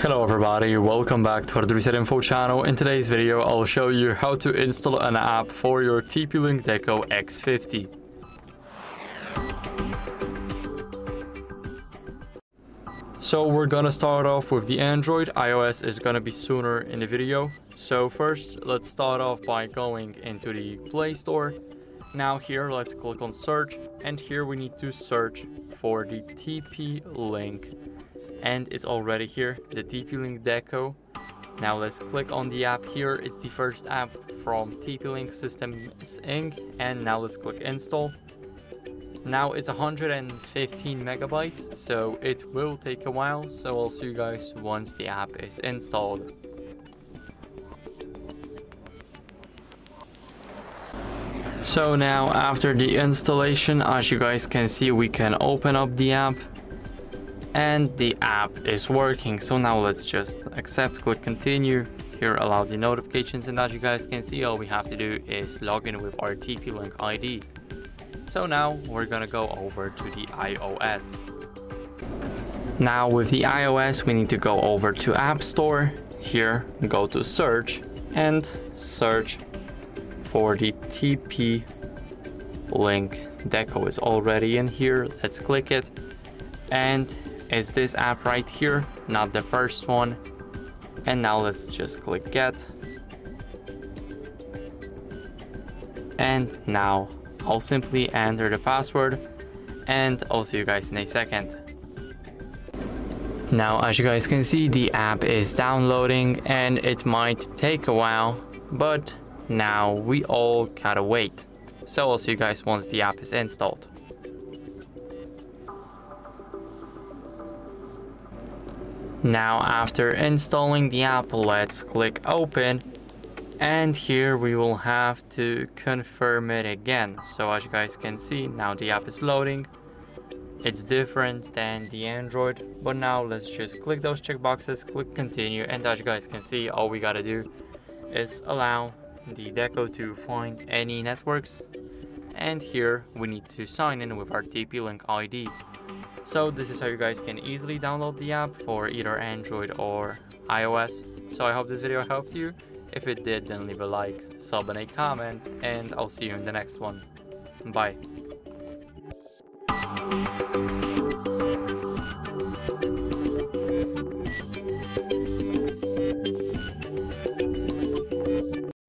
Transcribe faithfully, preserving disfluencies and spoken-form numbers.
Hello everybody, welcome back to HardReset.Info channel. In today's video I'll show you how to install an app for your T P-Link Deco X fifty. So we're gonna start off with the Android. iOS is gonna be sooner in the video. So first let's start off by going into the Play Store. Now here let's click on search, and here we need to search for the T P-Link. And it's already here, the T P-Link Deco. Now let's click on the app here. It's the first app from T P-Link Systems Incorporated. And now let's click install. Now it's one hundred fifteen megabytes, so it will take a while. So I'll see you guys once the app is installed. So now after the installation, as you guys can see, we can open up the app. And the app is working. So now let's just accept, click continue. Here allow the notifications, and as you guys can see, all we have to do is log in with our T P-Link I D. So now we're gonna go over to the iOS. Now with the iOS, we need to go over to App Store. Here, go to search and search for the T P-Link Deco is already in here. Let's click it. And is this app right here, not the first one. And now let's just click get, and now I'll simply enter the password, and I'll see you guys in a second. Now as you guys can see, the app is downloading and it might take a while, but now we all gotta wait. So I'll see you guys once the app is installed. Now after installing the app, let's click open, and here we will have to confirm it again. So as you guys can see, now the app is loading. It's different than the Android, but now let's just click those checkboxes, click continue, and as you guys can see, all we gotta do is allow the Deco to find any networks, and here we need to sign in with our T P-Link I D. So this is how you guys can easily download the app for either Android or iOS. So I hope this video helped you. If it did, then leave a like, sub and a comment, and I'll see you in the next one. Bye.